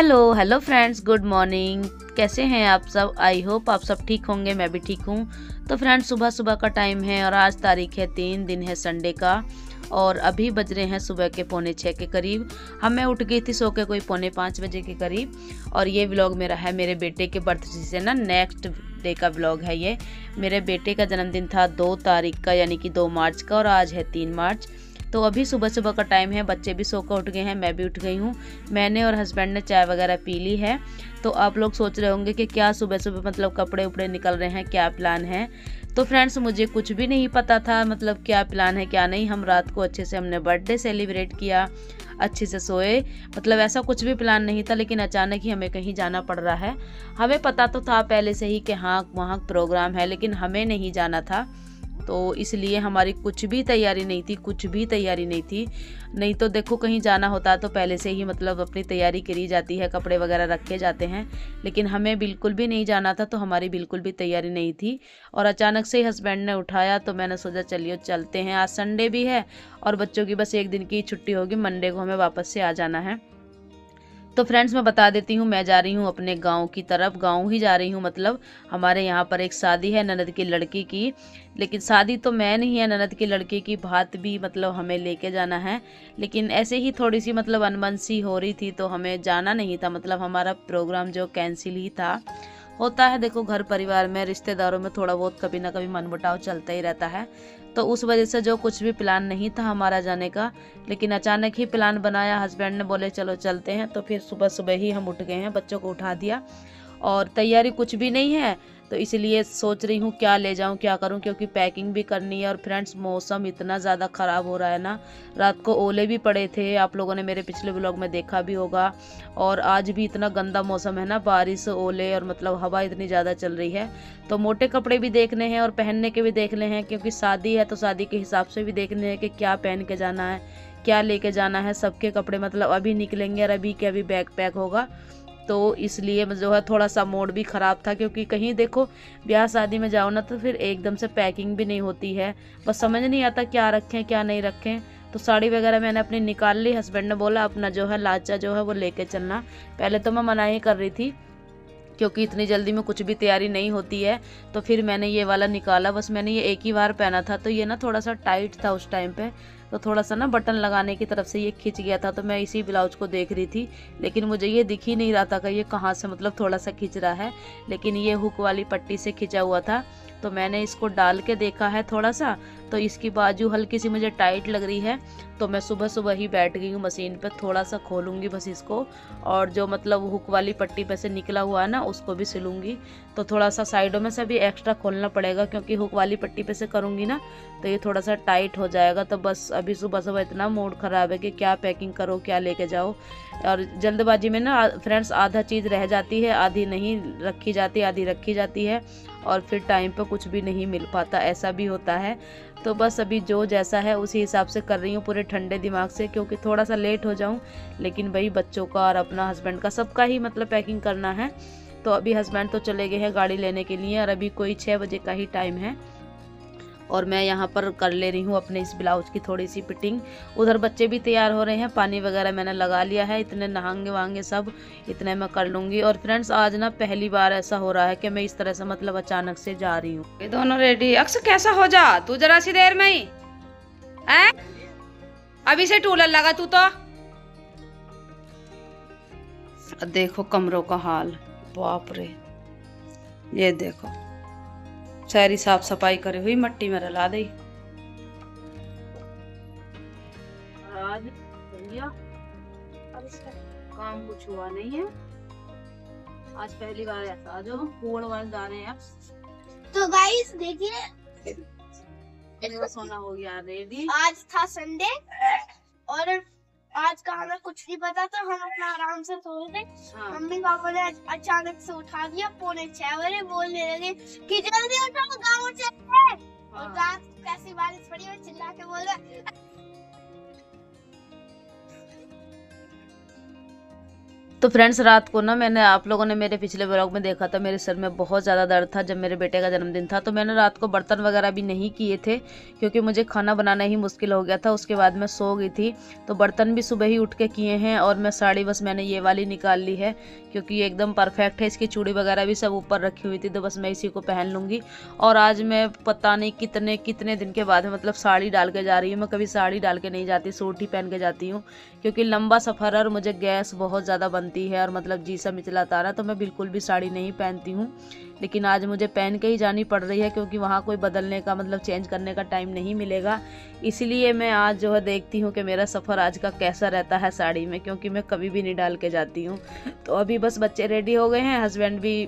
Hello friends, good morning. कैसे हैं आप सब? आई होप आप सब ठीक होंगे। मैं भी ठीक हूँ। तो फ्रेंड्स, सुबह सुबह का टाइम है और आज तारीख है 3, दिन है संडे का, और अभी बज रहे हैं सुबह के 5:45 के करीब। मैं उठ गई थी सो के कोई 4:45 बजे के करीब। और ये व्लॉग मेरा है मेरे बेटे के बर्थडे से ना नेक्स्ट डे का व्लॉग है ये। मेरे बेटे का जन्मदिन था 2 तारीख का, यानी कि 2 मार्च का, और आज है 3 मार्च। तो अभी सुबह सुबह का टाइम है, बच्चे भी सोकर उठ गए हैं, मैं भी उठ गई हूँ। मैंने और हस्बैंड ने चाय वगैरह पी ली है। तो आप लोग सोच रहे होंगे कि क्या सुबह सुबह मतलब कपड़े उपड़े निकल रहे हैं, क्या प्लान है? तो फ्रेंड्स, मुझे कुछ भी नहीं पता था मतलब क्या प्लान है क्या नहीं। हम रात को अच्छे से हमने बर्थडे सेलिब्रेट किया, अच्छे से सोए, मतलब ऐसा कुछ भी प्लान नहीं था। लेकिन अचानक ही हमें कहीं जाना पड़ रहा है। हमें पता तो था पहले से ही कि हाँ वहाँ प्रोग्राम है, लेकिन हमें नहीं जाना था। तो इसलिए हमारी कुछ भी तैयारी नहीं थी। नहीं तो देखो, कहीं जाना होता तो पहले से ही मतलब अपनी तैयारी करी जाती है, कपड़े वगैरह रखे जाते हैं, लेकिन हमें बिल्कुल भी नहीं जाना था। तो हमारी बिल्कुल भी तैयारी नहीं थी। और अचानक से ही हस्बैंड ने उठाया, तो मैंने सोचा चलिए चलते हैं, आज संडे भी है और बच्चों की बस 1 दिन की छुट्टी होगी, मंडे को हमें वापस से आ जाना है। तो फ्रेंड्स, मैं बता देती हूँ, मैं जा रही हूँ अपने गांव की तरफ। गांव ही जा रही हूँ मतलब हमारे यहाँ पर एक शादी है ननद की लड़की की, लेकिन शादी तो मैं नहीं है, ननद की लड़की की बात भी मतलब हमें लेके जाना है। लेकिन ऐसे ही थोड़ी सी मतलब अनबन सी हो रही थी, तो हमें जाना नहीं था, मतलब हमारा प्रोग्राम जो कैंसिल ही था। होता है देखो, घर परिवार में, रिश्तेदारों में थोड़ा बहुत कभी ना कभी मनमुटाव चलता ही रहता है। तो उस वजह से जो कुछ भी प्लान नहीं था हमारा जाने का, लेकिन अचानक ही प्लान बनाया, हस्बैंड ने बोले चलो चलते हैं। तो फिर सुबह सुबह ही हम उठ गए हैं, बच्चों को उठा दिया, और तैयारी कुछ भी नहीं है। तो इसलिए सोच रही हूँ क्या ले जाऊँ क्या करूँ, क्योंकि पैकिंग भी करनी है। और फ्रेंड्स, मौसम इतना ज़्यादा ख़राब हो रहा है ना, रात को ओले भी पड़े थे, आप लोगों ने मेरे पिछले व्लॉग में देखा भी होगा। और आज भी इतना गंदा मौसम है ना, बारिश, ओले, और मतलब हवा इतनी ज़्यादा चल रही है। तो मोटे कपड़े भी देखने हैं और पहनने के भी देखने हैं, क्योंकि शादी है तो शादी के हिसाब से भी देखने हैं कि क्या पहन के जाना है, क्या लेके जाना है। सबके कपड़े मतलब अभी निकलेंगे और अभी के अभी बैग पैक होगा। तो इसलिए जो है थोड़ा सा मूड भी ख़राब था, क्योंकि कहीं देखो ब्याह शादी में जाओ ना तो फिर एकदम से पैकिंग भी नहीं होती है, बस समझ नहीं आता क्या रखें क्या नहीं रखें। तो साड़ी वगैरह मैंने अपनी निकाल ली। हस्बैंड ने बोला अपना जो है लाचा जो है वो लेके चलना। पहले तो मैं मना ही कर रही थी, क्योंकि इतनी जल्दी में कुछ भी तैयारी नहीं होती है। तो फिर मैंने ये वाला निकाला, बस मैंने ये एक ही बार पहना था। तो ये ना थोड़ा सा टाइट था उस टाइम पे, तो थोड़ा सा ना बटन लगाने की तरफ से ये खिंच गया था। तो मैं इसी ब्लाउज को देख रही थी, लेकिन मुझे ये दिख ही नहीं रहा था कि ये कहाँ से मतलब थोड़ा सा खिंच रहा है, लेकिन ये हुक वाली पट्टी से खिंचा हुआ था। तो मैंने इसको डाल के देखा है थोड़ा सा, तो इसकी बाजू हल्की सी मुझे टाइट लग रही है। तो मैं सुबह सुबह ही बैठ गई हूँ मशीन पर, थोड़ा सा खोलूँगी बस इसको, और जो मतलब हुक वाली पट्टी पे से निकला हुआ है ना उसको भी सिलूँगी। तो थोड़ा सा साइडों में से भी एक्स्ट्रा खोलना पड़ेगा, क्योंकि हुक वाली पट्टी पे से करूँगी ना तो ये थोड़ा सा टाइट हो जाएगा। तो बस अभी सुबह सुबह इतना मूड ख़राब है कि क्या पैकिंग करो क्या लेके जाओ। और जल्दबाजी में ना फ्रेंड्स आधा चीज़ रह जाती है, आधी नहीं रखी जाती, आधी रखी जाती है, और फिर टाइम पर कुछ भी नहीं मिल पाता, ऐसा भी होता है। तो बस अभी जो जैसा है उसी हिसाब से कर रही हूँ, पूरे ठंडे दिमाग से, क्योंकि थोड़ा सा लेट हो जाऊँ। लेकिन भाई बच्चों का और अपना हस्बैंड का सबका ही मतलब पैकिंग करना है। तो अभी हस्बैंड तो चले गए हैं गाड़ी लेने के लिए, और अभी कोई 6 बजे का ही टाइम है, और मैं यहाँ पर कर ले रही हूँ अपने इस ब्लाउज की थोड़ी सी फिटिंग। उधर बच्चे भी तैयार हो रहे हैं, पानी वगैरह मैंने लगा लिया है, इतने नहाएंगे वहांगे सब, इतने मैं कर लूँगी। और फ्रेंड्स, आज ना पहली बार ऐसा हो रहा है कि मैं इस तरह से मतलब अचानक से जा रही हूँ। ये दोनों रेडी अक्सर कैसा हो जा तू, जरा सी देर में ही है अभी से टूलर लगा तू। तो देखो कमरों का हाल, बाप रे, ये देखो सारी साफ सफाई करी हुई मट्टी में रला दी। आज काम कुछ हुआ नहीं है, आज पहली बार ऐसा जो कोड़ वाले जा रहे हैं। तो गाइस देखिए, मेरा सोना हो गया रेडी। आज था संडे और आज का हमें कुछ नहीं पता था, हम अपना आराम से सो रहे थे। हाँ। मम्मी पापा ने अचानक से उठा दिया 5:45 बजे, बोलने लगे कि जल्दी उठो गाँव चलते हैं। हाँ। और रात कैसी बारिश पड़ी और चिल्ला के बोल रहे। तो फ्रेंड्स, रात को ना मैंने, आप लोगों ने मेरे पिछले व्लॉग में देखा था, मेरे सर में बहुत ज़्यादा दर्द था जब मेरे बेटे का जन्मदिन था। तो मैंने रात को बर्तन वगैरह भी नहीं किए थे क्योंकि मुझे खाना बनाना ही मुश्किल हो गया था। उसके बाद मैं सो गई थी, तो बर्तन भी सुबह ही उठ के किए हैं। और मैं साड़ी बस मैंने ये वाली निकाल ली है क्योंकि ये एकदम परफेक्ट है। इसकी चूड़ी वगैरह भी सब ऊपर रखी हुई थी, तो बस मैं इसी को पहन लूँगी। और आज मैं पता नहीं कितने दिन के बाद मतलब साड़ी डाल के जा रही हूँ। मैं कभी साड़ी डाल के नहीं जाती, सूट ही पहन के जाती हूँ क्योंकि लंबा सफ़र है और मुझे गैस बहुत ज़्यादा है और मतलब जी सा मिचलाता रहा, तो मैं बिल्कुल भी साड़ी नहीं पहनती हूँ। लेकिन आज मुझे पहन के ही जानी पड़ रही है क्योंकि वहाँ कोई बदलने का मतलब चेंज करने का टाइम नहीं मिलेगा। इसलिए मैं आज जो है देखती हूँ कि मेरा सफ़र आज का कैसा रहता है साड़ी में, क्योंकि मैं कभी भी नहीं डाल के जाती हूँ। तो अभी बस बच्चे रेडी हो गए हैं, हस्बैंड भी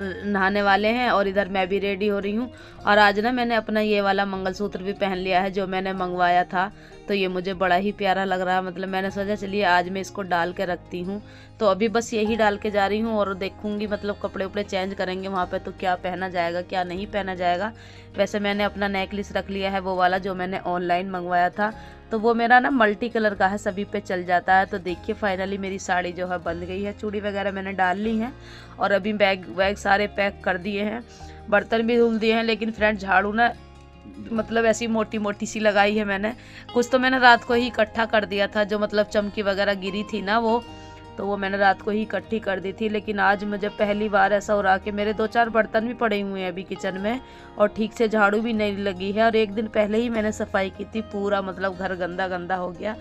नहाने वाले हैं और इधर मैं भी रेडी हो रही हूँ। और आज ना मैंने अपना ये वाला मंगलसूत्र भी पहन लिया है जो मैंने मंगवाया था, तो ये मुझे बड़ा ही प्यारा लग रहा है। मतलब मैंने सोचा चलिए आज मैं इसको डाल के रखती हूँ, तो अभी बस यही डाल के जा रही हूँ। और देखूँगी मतलब कपड़े उपड़े चेंज करेंगे वहाँ पे, तो क्या पहना जाएगा क्या नहीं पहना जाएगा। वैसे मैंने अपना नेकलेस रख लिया है, वो वाला जो मैंने ऑनलाइन मंगवाया था, तो वो मेरा ना मल्टी कलर का है, सभी पे चल जाता है। तो देखिए फाइनली मेरी साड़ी जो है बन गई है, चूड़ी वगैरह मैंने डाल ली है और अभी बैग वैग सारे पैक कर दिए हैं, बर्तन भी धुल दिए हैं। लेकिन फ्रेंड झाड़ू ना मतलब ऐसी मोटी मोटी सी लगाई है मैंने। कुछ तो मैंने रात को ही इकट्ठा कर दिया था, जो मतलब चमकी वगैरह गिरी थी ना वो, तो वो मैंने रात को ही इकट्ठी कर दी थी। लेकिन आज मुझे पहली बार ऐसा हो रहा कि मेरे 2-4 बर्तन भी पड़े हुए हैं अभी किचन में और ठीक से झाड़ू भी नहीं लगी है। और एक दिन पहले ही मैंने सफाई की थी, पूरा मतलब घर गंदा गंदा हो गया।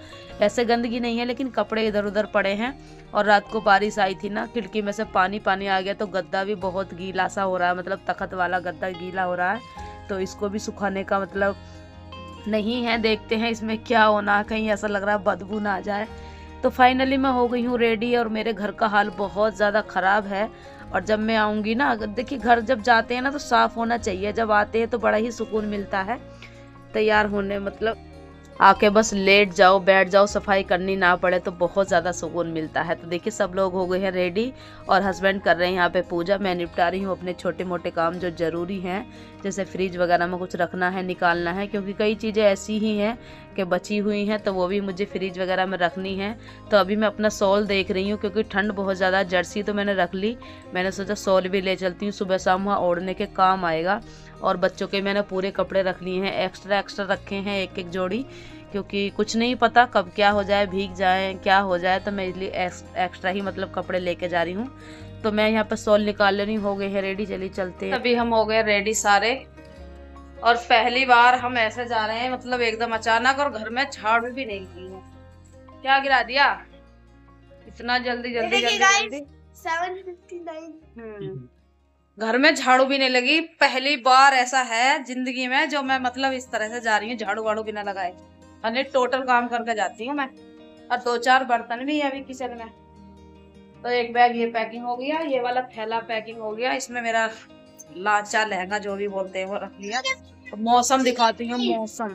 ऐसे गंदगी नहीं है लेकिन कपड़े इधर उधर पड़े हैं। और रात को बारिश आई थी ना, खिड़की में से पानी पानी आ गया, तो गद्दा भी बहुत गीला सा हो रहा है, मतलब तखत वाला गद्दा गीला हो रहा है। तो इसको भी सुखाने का मतलब नहीं है, देखते हैं इसमें क्या होना, कहीं ऐसा लग रहा है बदबू ना आ जाए। तो फाइनली मैं हो गई हूँ रेडी और मेरे घर का हाल बहुत ज़्यादा ख़राब है। और जब मैं आऊँगी ना, देखिए घर जब जाते हैं ना तो साफ़ होना चाहिए, जब आते हैं तो बड़ा ही सुकून मिलता है। तैयार होने मतलब आके बस लेट जाओ बैठ जाओ, सफाई करनी ना पड़े, तो बहुत ज़्यादा सुकून मिलता है। तो देखिए सब लोग हो गए हैं रेडी और हस्बैंड कर रहे हैं यहाँ पे पूजा, मैं निपटा रही हूँ अपने छोटे मोटे काम जो ज़रूरी हैं, जैसे फ्रिज वगैरह में कुछ रखना है निकालना है, क्योंकि कई चीज़ें ऐसी ही हैं कि बची हुई हैं, तो वो भी मुझे फ्रिज वगैरह में रखनी है। तो अभी मैं अपना सॉल देख रही हूँ क्योंकि ठंड बहुत ज़्यादा, जर्सी तो मैंने रख ली, मैंने सोचा सॉल भी ले चलती हूँ, सुबह शाम वहाँ ओढ़ने के काम आएगा। और बच्चों के मैंने पूरे कपड़े रख लिए हैं, एक्स्ट्रा रखे हैं 1-1 जोड़ी, क्योंकि कुछ नहीं पता कब क्या हो जाए, भीग जाए क्या हो जाए, तो मैं इसलिए एक्स्ट्रा ही मतलब कपड़े लेके जा रही हूँ। तो मैं यहाँ पर सॉल निकाल रही, हो गई है रेडी, चलिए चलते हैं। अभी हम हो गए रेडी सारे और पहली बार हम ऐसे जा रहे हैं मतलब एकदम अचानक, और घर में झाड़ू भी नहीं की है। क्या गिरा दिया इतना जल्दी, घर में झाड़ू भी नहीं लगी। पहली बार ऐसा है जिंदगी में जो मैं मतलब इस तरह से जा रही हूँ, झाड़ू वाड़ू भी ना लगाए, यानी टोटल काम करके जाती हूँ मैं। और 2-4 बर्तन भी है अभी किचन में। तो एक बैग ये पैकिंग हो गया, ये वाला थैला पैकिंग हो गया, इसमें मेरा लाचा लहंगा जो भी बोलते हैं वो रख लिया। तो मौसम दिखाती हूँ, मौसम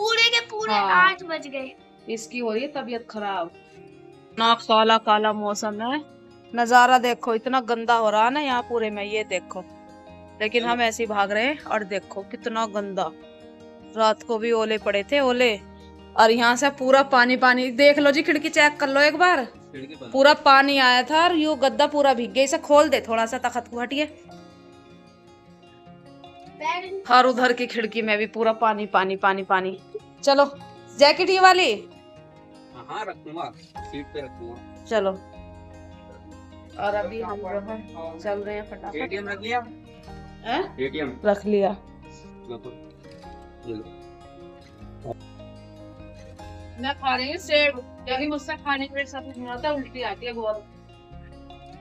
पूरे के पूरे 8 बज गए। इसकी हो रही है तबीयत खराब, नाक काला काला मौसम है, नज़ारा देखो इतना गंदा हो रहा है ना यहाँ पूरे में, ये देखो। लेकिन हम ऐसे ही भाग रहे हैं और देखो कितना गंदा, रात को भी ओले पड़े थे ओले। और यहाँ से पूरा पानी पानी देख लो जी, खिड़की चेक कर लो एक बार, पूरा पानी आया था और यू गद्दा पूरा भीग गया। इसे खोल दे थोड़ा सा, तखत को हटिए। और उधर की खिड़की में भी पूरा पानी पानी पानी पानी। चलो जैकेट ये वाली रखूंगा, सीट पे रखूंगा। चलो और अभी हम चल रहे हैं फटाफट। एटीएम रख लिया? एटीएम रख लिया। मैं खा रही हूँ सेब, क्योंकि मुझसे खाने के साथ उल्टी आती है बहुत,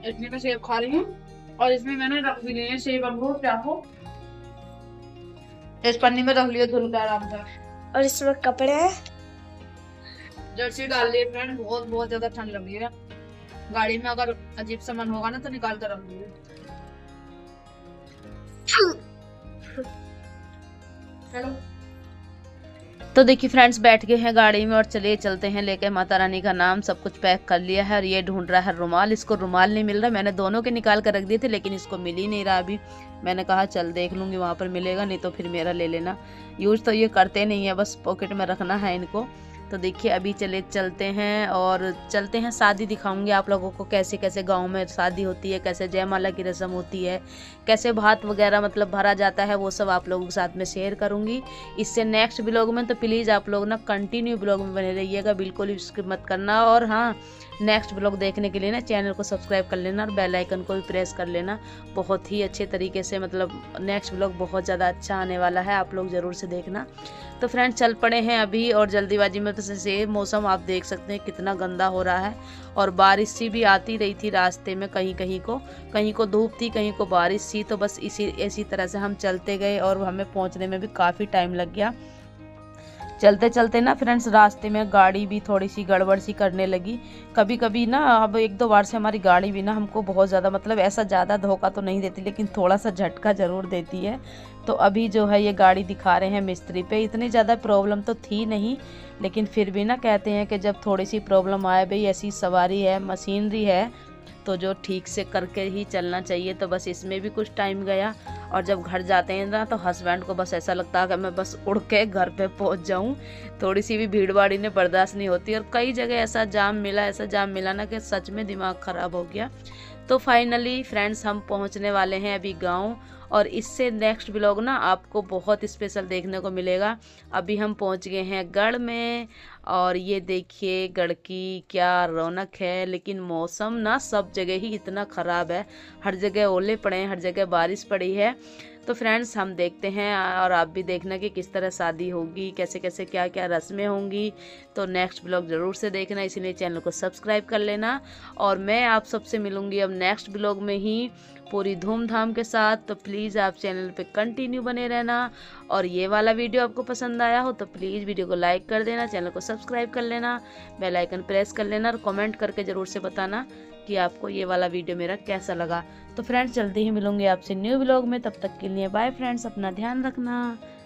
इतने में सेब खा रही हूँ। और इसमें मैंने रख भी लिए हैं सेब, अंगूर, चाकू, इस पन्नी में रख लिया धुल कर आराम से। और इसमें कपड़े जर्सी डाल लिए फ्रेंड, बहुत ज्यादा ठंड लग रही है। गाड़ी में अगर अजीब सा मन होगा ना तो निकाल कर रख दूंगी। हेलो, तो देखिए फ्रेंड्स बैठ गए हैं गाड़ी में और चलिए चलते हैं लेके माता रानी का नाम। सब कुछ पैक कर लिया है और ये ढूंढ रहा है रुमाल, इसको रुमाल नहीं मिल रहा। मैंने दोनों के निकाल कर रख दिए थे लेकिन इसको मिल ही नहीं रहा। अभी मैंने कहा चल देख लूँगी वहाँ पर मिलेगा, नहीं तो फिर मेरा ले लेना। यूज़ तो ये करते नहीं है, बस पॉकेट में रखना है इनको। तो देखिए अभी चलते हैं और चलते हैं शादी दिखाऊंगी आप लोगों को कैसे कैसे गांव में शादी होती है, कैसे जयमाला की रस्म होती है, कैसे भात वगैरह मतलब भरा जाता है, वो सब आप लोगों के साथ में शेयर करूंगी इससे नेक्स्ट ब्लॉग में। तो प्लीज़ आप लोग ना कंटिन्यू ब्लॉग में बने रहिएगा, बिल्कुल स्किप मत करना। और हाँ, नेक्स्ट ब्लॉग देखने के लिए ना चैनल को सब्सक्राइब कर लेना और बेल आइकन को भी प्रेस कर लेना। बहुत ही अच्छे तरीके से मतलब नेक्स्ट ब्लॉग बहुत ज़्यादा अच्छा आने वाला है, आप लोग ज़रूर से देखना। तो फ्रेंड्स चल पड़े हैं अभी और जल्दीबाजी में। तो सेम मौसम आप देख सकते हैं कितना गंदा हो रहा है और बारिश सी भी आती रही थी रास्ते में, कहीं को धूप थी, कहीं को बारिश सी। तो बस इसी तरह से हम चलते गए और हमें पहुंचने में भी काफ़ी टाइम लग गया। चलते चलते ना फ्रेंड्स रास्ते में गाड़ी भी थोड़ी सी गड़बड़ सी करने लगी कभी कभी ना। अब एक दो बार से हमारी गाड़ी भी ना हमको बहुत ज़्यादा मतलब ऐसा ज़्यादा धोखा तो नहीं देती, लेकिन थोड़ा सा झटका ज़रूर देती है। तो अभी जो है ये गाड़ी दिखा रहे हैं मिस्त्री पे, इतनी ज़्यादा प्रॉब्लम तो थी नहीं, लेकिन फिर भी ना कहते हैं कि जब थोड़ी सी प्रॉब्लम आए भाई ऐसी सवारी है, मशीनरी है, तो जो ठीक से करके ही चलना चाहिए। तो बस इसमें भी कुछ टाइम गया। और जब घर जाते हैं ना तो हस्बैंड को बस ऐसा लगता है कि मैं बस उड़ के घर पे पहुंच जाऊं, थोड़ी सी भी भीड़ भाड़ इन्हें बर्दाश्त नहीं होती। और कई जगह ऐसा जाम मिला ना कि सच में दिमाग ख़राब हो गया। तो फाइनली फ्रेंड्स हम पहुंचने वाले हैं अभी गांव और इससे नेक्स्ट ब्लॉग ना आपको बहुत स्पेशल देखने को मिलेगा। अभी हम पहुंच गए हैं गढ़ में और ये देखिए गढ़ की क्या रौनक है। लेकिन मौसम ना सब जगह ही इतना ख़राब है, हर जगह ओले पड़े हैं, हर जगह बारिश पड़ी है। तो फ्रेंड्स हम देखते हैं और आप भी देखना कि किस तरह शादी होगी, कैसे कैसे क्या क्या रस्में होंगी। तो नेक्स्ट ब्लॉग ज़रूर से देखना, इसलिए चैनल को सब्सक्राइब कर लेना। और मैं आप सबसे मिलूँगी अब नेक्स्ट ब्लॉग में ही पूरी धूमधाम के साथ। तो प्लीज़ आप चैनल पे कंटिन्यू बने रहना। और ये वाला वीडियो आपको पसंद आया हो तो प्लीज़ वीडियो को लाइक कर देना, चैनल को सब्सक्राइब कर लेना, बेल आइकन प्रेस कर लेना और कमेंट करके ज़रूर से बताना कि आपको ये वाला वीडियो मेरा कैसा लगा। तो फ्रेंड्स जल्दी ही मिलूंगी आपसे न्यू ब्लॉग में, तब तक के लिए बाय फ्रेंड्स, अपना ध्यान रखना।